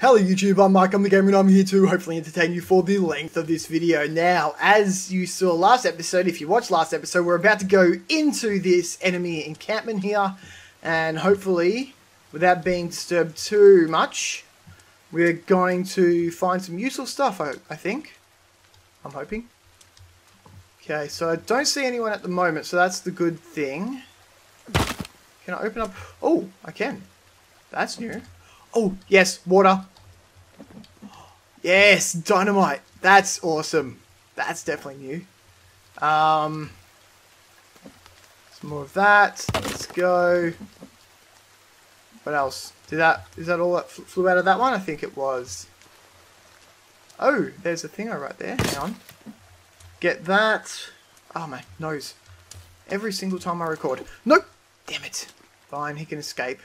Hello YouTube, I'm Mike, I'm The Gamer, and I'm here to hopefully entertain you for the length of this video. Now, as you saw last episode, if you watched last episode, we're about to go into this enemy encampment here, and hopefully, without being disturbed too much, we're going to find some useful stuff, I think. I'm hoping. Okay, so I don't see anyone at the moment, so that's the good thing. Can I open up? Oh, I can. That's new. Oh, yes, water. Yes, dynamite. That's awesome. That's definitely new. Some more of that. Let's go. What else? Is that all that flew out of that one? I think it was. Oh, there's a thingo right there. Hang on. Get that. Oh, my nose. Every single time I record. Nope. Damn it. Fine, he can escape.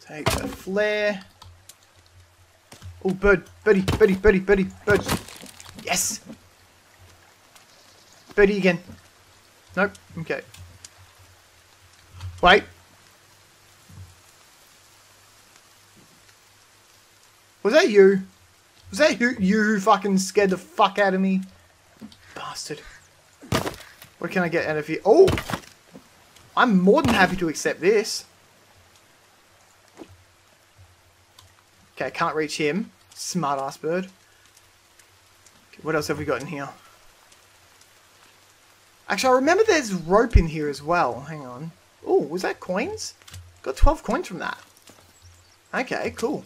Take the flare. Oh, bird. Birdie. Yes. Birdie again. Nope. Okay. Wait. Was that you? Was that you who fucking scared the fuck out of me? Bastard. What can I get out of here? Oh! I'm more than happy to accept this. Okay, I can't reach him. Smart ass bird. Okay, what else have we got in here? Actually, I remember there's rope in here as well. Hang on. Oh, was that coins? Got 12 coins from that. Okay, cool.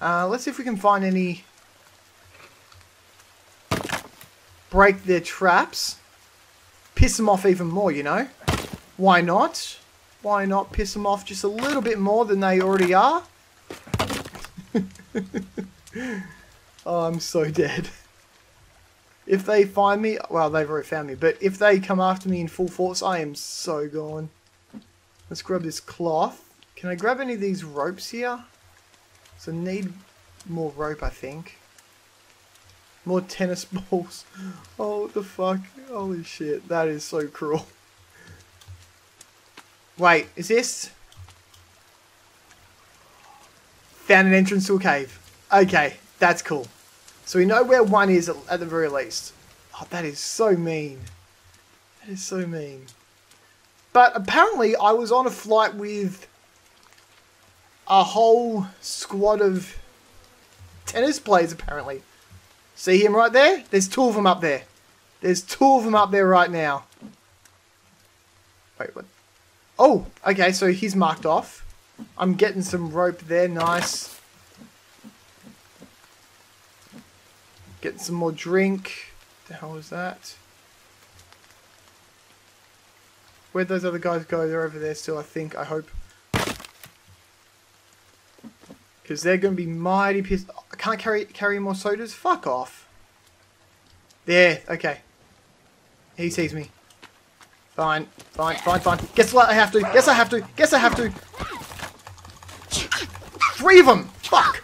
Let's see if we can find any... Break their traps. Piss them off even more, you know? Why not? Why not piss them off just a little bit more than they already are? Oh, I'm so dead. If they find me, well, they've already found me, but if they come after me in full force, I am so gone. Let's grab this cloth. Can I grab any of these ropes here? So I need more rope, I think. More tennis balls. Oh, what the fuck? Holy shit, that is so cruel. Wait, is this... Found an entrance to a cave. Okay, that's cool. So we know where one is at the very least. Oh, that is so mean. That is so mean. But apparently I was on a flight with a whole squad of tennis players, apparently. See him right there? There's two of them up there. There's two of them up there right now. Wait, what? Oh, okay, so he's marked off. I'm getting some rope there, nice. Getting some more drink. What the hell was that? Where'd those other guys go? They're over there still, I think, I hope. Because they're going to be mighty pissed. Oh, I can't carry more sodas? Fuck off. There, okay. He sees me. Fine. Guess what? I have to. Guess I have to. Three of them! Fuck!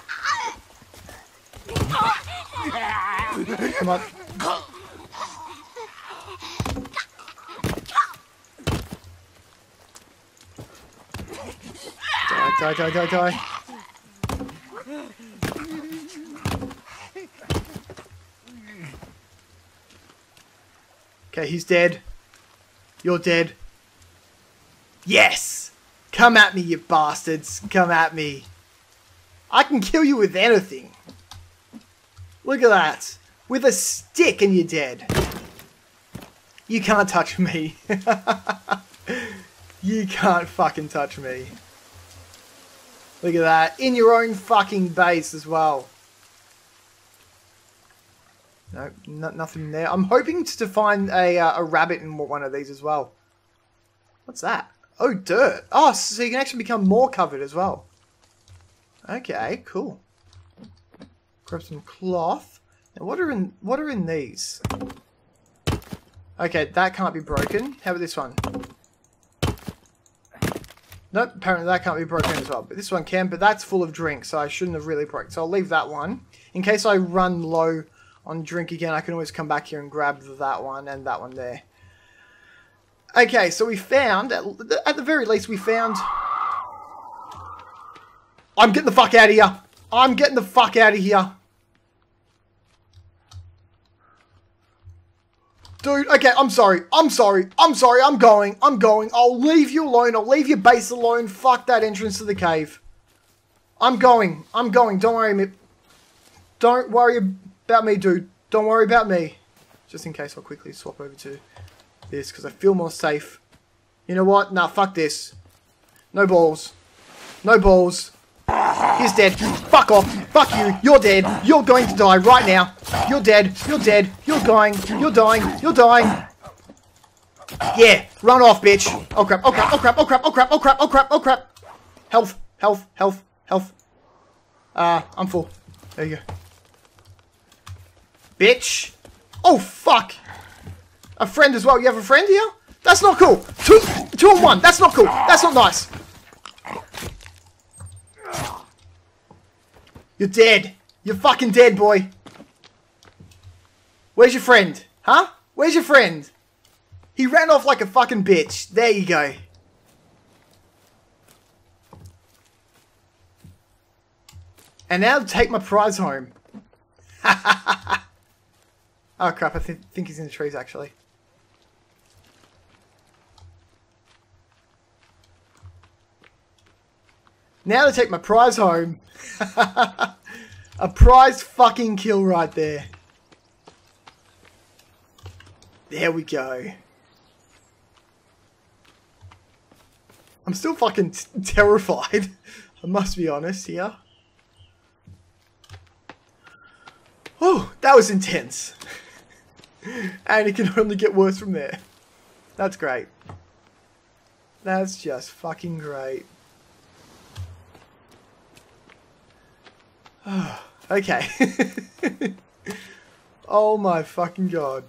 Come on. Die. Okay, he's dead. You're dead. Yes! Come at me, you bastards. Come at me. I can kill you with anything. Look at that. With a stick and you're dead. You can't touch me. You can't fucking touch me. Look at that. In your own fucking base as well. Nope, nothing there. I'm hoping to find a rabbit in one of these as well. What's that? Oh, dirt. Oh, so you can actually become more covered as well. Okay, cool. Grab some cloth. Now, what are in these? Okay, that can't be broken. How about this one? Nope, apparently that can't be broken as well. But this one can, but that's full of drink, so I shouldn't have really broken. So I'll leave that one. In case I run low on drink again, I can always come back here and grab that one and that one there. Okay, so we found, at the very least, we found... I'm getting the fuck out of here. I'm getting the fuck out of here. Dude, okay, I'm sorry, I'm going. I'll leave you alone, I'll leave your base alone. Fuck that entrance to the cave. I'm going, don't worry, Mip. Don't worry about me, dude. Don't worry about me. Just in case, I'll quickly swap over to this, because I feel more safe. You know what? Nah, fuck this. No balls. He's dead. Fuck off. Fuck you. You're dead. You're going to die right now. You're dead. You're dying. Yeah. Run off, bitch. Oh crap. Health. I'm full. There you go. Bitch. Oh, fuck. A friend as well. You have a friend here? That's not cool. Two on one. That's not cool. That's not nice. You're dead. You're fucking dead, boy. Where's your friend? Huh? Where's your friend? He ran off like a fucking bitch. There you go. And now take my prize home. Oh crap, I think he's in the trees actually. Now to take my prize home. A prize fucking kill right there. There we go. I'm still fucking terrified. I must be honest here. Oh, that was intense. And it can only get worse from there. That's great. That's just fucking great. Okay. Oh my fucking god.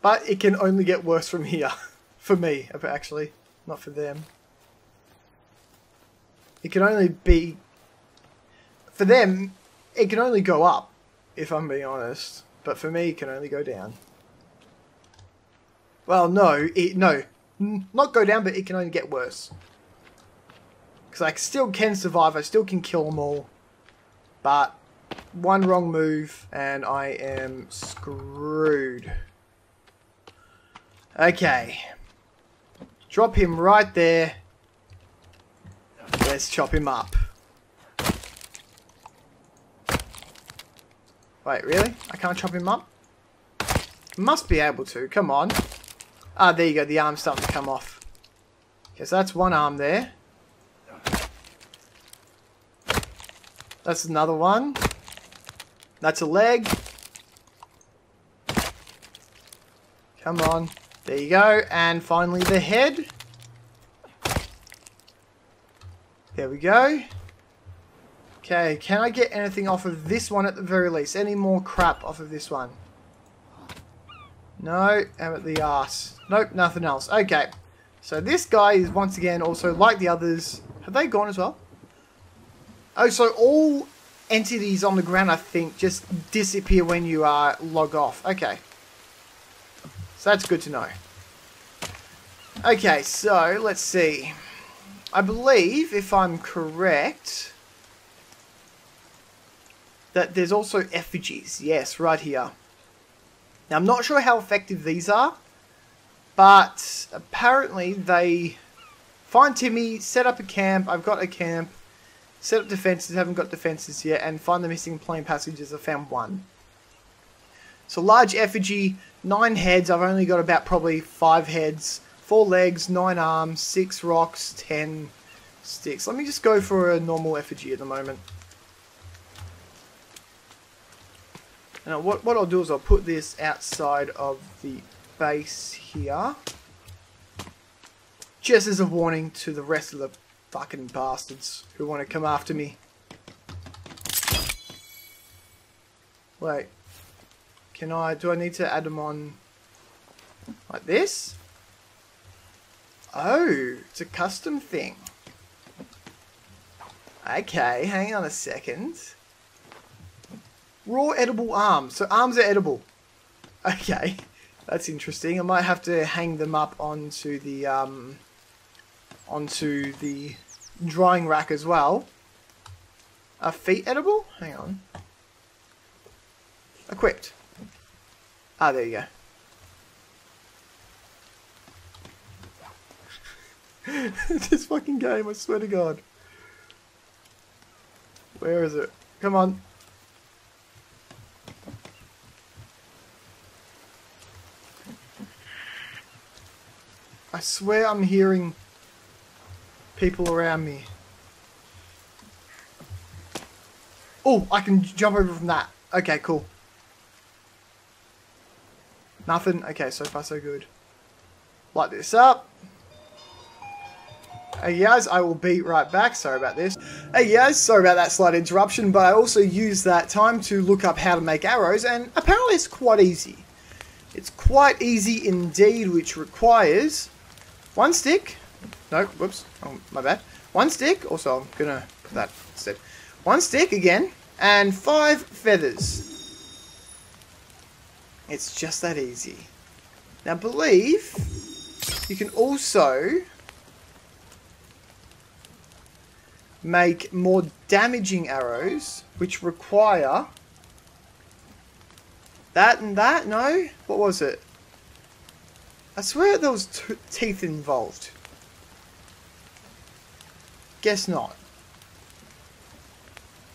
But it can only get worse from here. For me, actually. Not for them. It can only be... For them, it can only go up. If I'm being honest. But for me, it can only go down. Well, no. Not go down, but it can only get worse. Because I still can survive. I still can kill them all. But one wrong move and I am screwed. Okay. Drop him right there. Let's chop him up. Wait, really? I can't chop him up? Must be able to. Come on. Ah, there you go. The arm's starting to come off. Okay, so that's one arm there. That's another one. That's a leg. Come on. There you go. And finally the head. There we go. Okay, can I get anything off of this one at the very least? Any more crap off of this one? No, I'm at the arse. Nope, nothing else. Okay. So this guy is once again also like the others. Have they gone as well? Oh, so all entities on the ground, I think, just disappear when you log off. Okay. So that's good to know. Okay, so let's see. I believe, if I'm correct, that there's also effigies. Yes, right here. Now, I'm not sure how effective these are, but apparently they find Timmy, set up a camp. I've got a camp. Set up defenses, haven't got defenses yet, and find the missing plain passages. I found one. So large effigy, 9 heads. I've only got about probably 5 heads, 4 legs, 9 arms, 6 rocks, 10 sticks. Let me just go for a normal effigy at the moment. And what I'll do is I'll put this outside of the base here, just as a warning to the rest of the fucking bastards who want to come after me. Wait, do I need to add them on like this? Oh, it's a custom thing. Okay, hang on a second. Raw edible arms. So arms are edible. Okay, that's interesting. I might have to hang them up onto the drying rack as well. Are feet edible? Hang on. Equipped. Ah, there you go. This fucking game, I swear to God. Where is it? Come on. I swear I'm hearing people around me. Oh, I can jump over from that. Okay, cool. Nothing. Okay, so far so good. Light this up. Hey guys, I will be right back. Sorry about this. Hey guys, sorry about that slight interruption, but I also used that time to look up how to make arrows, and apparently it's quite easy. It's quite easy indeed, which requires one stick. No, whoops. Oh, my bad. One stick. Also, I'm going to put that instead. One stick again, and 5 feathers. It's just that easy. Now, believe you can also make more damaging arrows, which require that and that. No? What was it? I swear there was teeth involved. Guess not.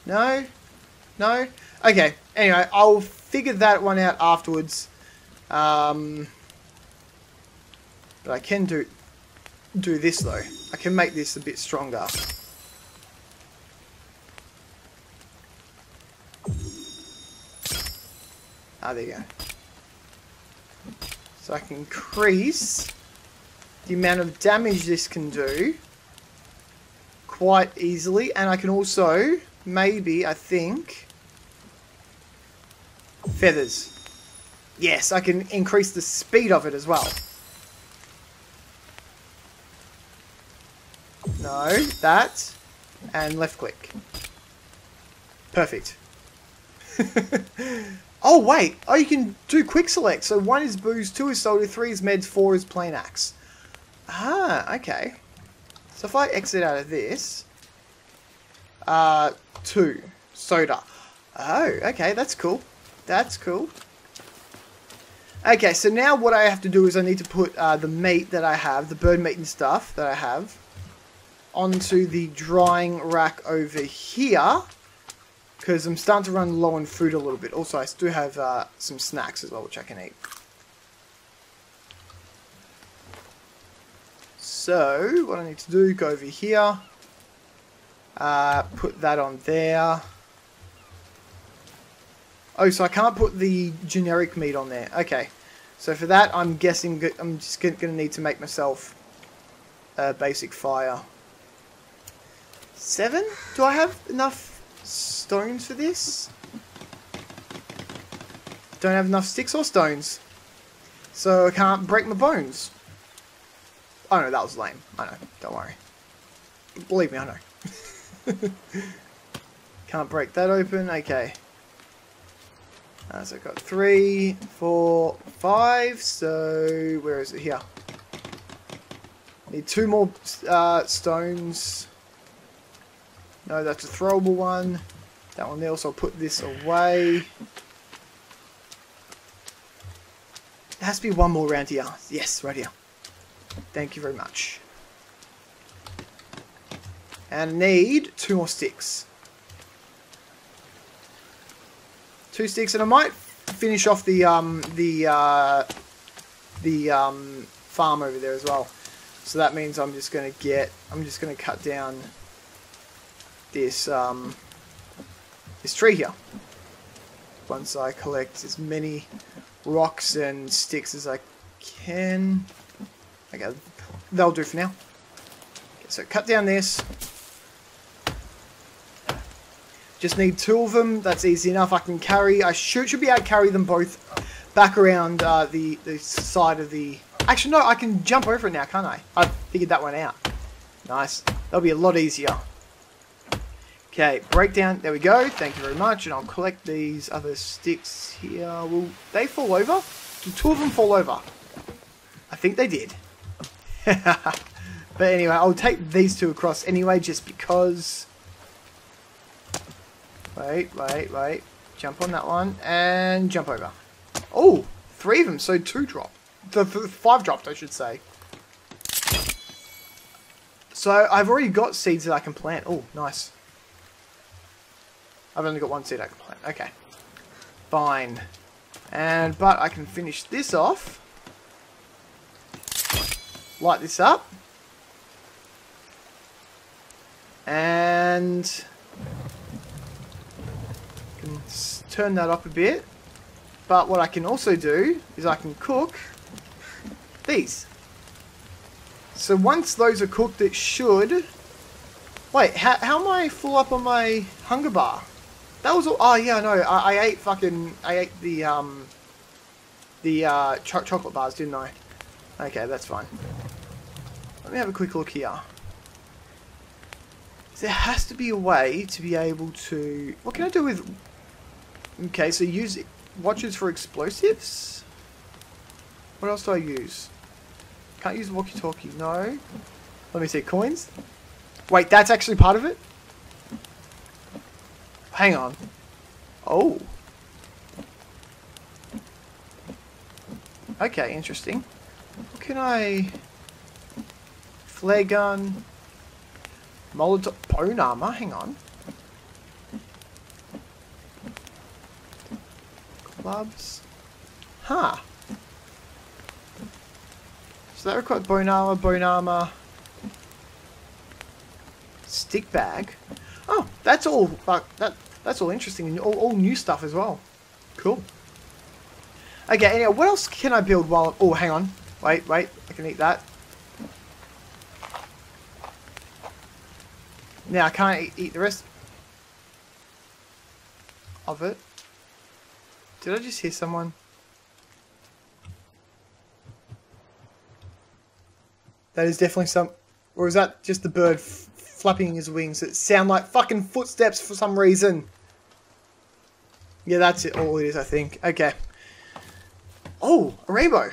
No? No? Okay. Anyway, I'll figure that one out afterwards. But I can do this though. I can make this a bit stronger. Ah, there you go. So I can increase the amount of damage this can do quite easily, and I can also maybe, I think, feathers. Yes, I can increase the speed of it as well. No, that, and left click. Perfect. Oh, wait. Oh, you can do quick select. So 1 is booze, 2 is soldier, 3 is meds, 4 is plain axe. Ah, okay. So if I exit out of this, 2, soda. Oh, okay, that's cool. That's cool. Okay, so now what I have to do is I need to put the meat that I have, the bird meat and stuff that I have, onto the drying rack over here, because I'm starting to run low on food a little bit. Also, I do have some snacks as well, which I can eat. So, what I need to do, go over here. Put that on there. Oh, so I can't put the generic meat on there. Okay. So for that, I'm guessing I'm just going to need to make myself a basic fire. 7? Do I have enough stones for this? Don't have enough sticks or stones, so I can't break my bones. Oh no, that was lame. I know, don't worry. Believe me, I know. Can't break that open. Okay, so I've got 3, 4, 5, so where is it? Here. Need 2 more stones. No, that's a throwable one. That one there. So I'll put this away. There has to be one more round here. Yes, right here. Thank you very much. And I need 2 more sticks. 2 sticks, and I might finish off the farm over there as well. So that means I'm just gonna cut down this this tree here once I collect as many rocks and sticks as I can. Okay, that'll do for now. Okay, so cut down this. Just need 2 of them. That's easy enough. I can carry. I should be able to carry them both back around the side of the. Actually, no. I can jump over it now, can't I? I figured that one out. Nice. That'll be a lot easier. Okay, breakdown. There we go. Thank you very much. And I'll collect these other sticks here. Will they fall over? Did 2 of them fall over? I think they did. But anyway, I'll take these 2 across anyway, just because. Wait. Jump on that one and jump over. Oh, three of them, so two drop. Five dropped, I should say. So I've already got seeds that I can plant. Oh, nice. I've only got one seed I can plant. Okay. Fine. But I can finish this off. Light this up. And I can turn that up a bit. But what I can also do is I can cook these. So once those are cooked, it should... Wait, how am I full up on my hunger bar? That was all... Oh, yeah, no, I ate fucking... I ate the chocolate bars, didn't I? Okay, that's fine. Let me have a quick look here. There has to be a way to be able to... What can I do with... Okay, so use watches for explosives? What else do I use? Can't use walkie-talkie, no. Let me see, coins? Wait, that's actually part of it? Hang on. Oh. Okay, interesting. What can I... Flare gun... Molotov... Bone armor, hang on. Clubs... Huh. So that required bone armor... Stick bag. Oh, that's all. That's all interesting and all new stuff as well. Cool. Okay. Anyway, what else can I build while? Oh, hang on. Wait. I can eat that. Now I can't eat the rest of it. Did I just hear someone? That is definitely some. Or is that just the bird? Flapping his wings that sound like fucking footsteps for some reason. Yeah, that's it. All it is, I think. Okay. Oh, a rainbow.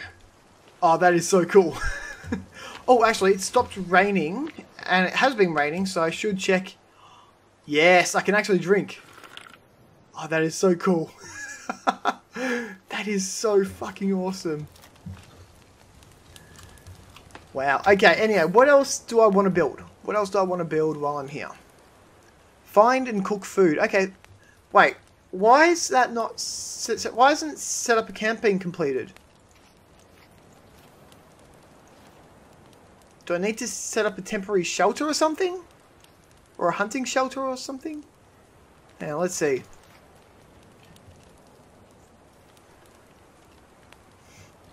Oh, that is so cool. Oh, actually, it stopped raining, and it has been raining, so I should check. Yes, I can actually drink. Oh, that is so cool. That is so fucking awesome. Wow. Okay, anyway, what else do I want to build? What else do I want to build while I'm here? Find and cook food. Okay, wait. Why is that not? Why isn't set up a campaign completed? Do I need to set up a temporary shelter or something, or a hunting shelter or something? Now let's see.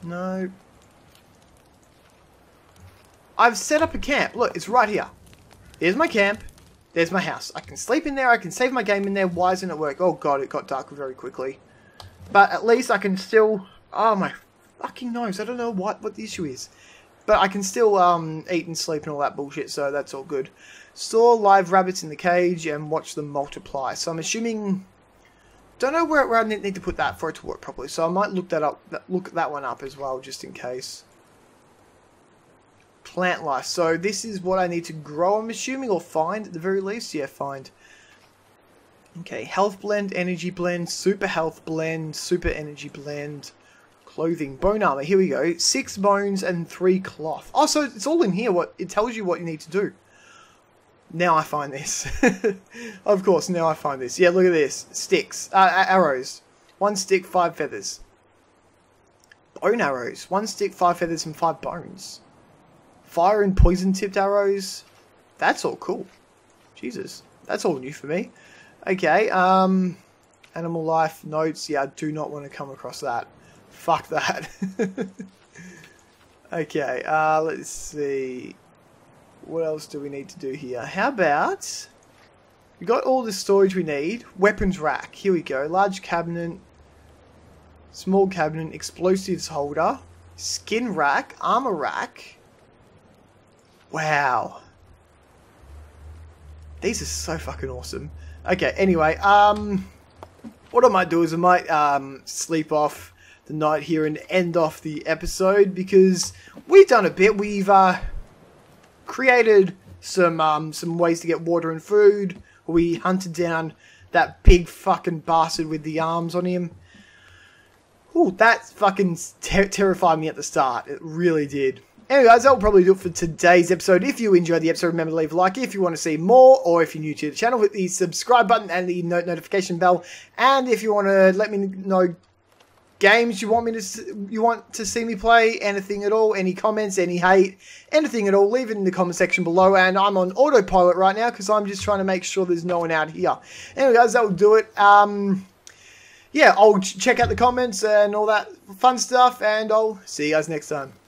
No. I've set up a camp. Look, it's right here. There's my camp. There's my house. I can sleep in there. I can save my game in there. Why isn't it work? Oh god, it got dark very quickly. But at least I can still... Oh my fucking nose. I don't know what the issue is. But I can still eat and sleep and all that bullshit, so that's all good. Store live rabbits in the cage and watch them multiply. So I'm assuming... Don't know where I need to put that for it to work properly. So I might look that one up as well, just in case. Plant life. So this is what I need to grow, I'm assuming, or find at the very least. Yeah, find. Okay, health blend, energy blend, super health blend, super energy blend, clothing, bone armor. Here we go. 6 bones and 3 cloth. Oh, so it's all in here. What it tells you what you need to do. Now I find this. Of course, now I find this. Yeah, look at this. Sticks, arrows. 1 stick, 5 feathers. Bone arrows. 1 stick, 5 feathers, and 5 bones. Fire and poison tipped arrows. That's all cool. Jesus. That's all new for me. Okay. Animal life notes. Yeah, I do not want to come across that. Fuck that. Okay. Let's see. What else do we need to do here? How about... We got all the storage we need. Weapons rack. Here we go. Large cabinet. Small cabinet. Explosives holder. Skin rack. Armor rack. Wow. These are so fucking awesome. Okay, anyway, what I might do is I might sleep off the night here and end off the episode, because we've done a bit. We've created some ways to get water and food. We hunted down That big fucking bastard with the arms on him. Ooh, that fucking terrified me at the start. It really did. Anyway, guys, that'll probably do it for today's episode. If you enjoyed the episode, remember to leave a like. If you want to see more, or if you're new to the channel, hit the subscribe button and the notification bell. And if you want to let me know games you want to see me play, anything at all, any comments, any hate, anything at all, leave it in the comment section below. And I'm on autopilot right now because I'm just trying to make sure there's no one out here. Anyway, guys, that'll do it. Yeah, I'll check out the comments and all that fun stuff, and I'll see you guys next time.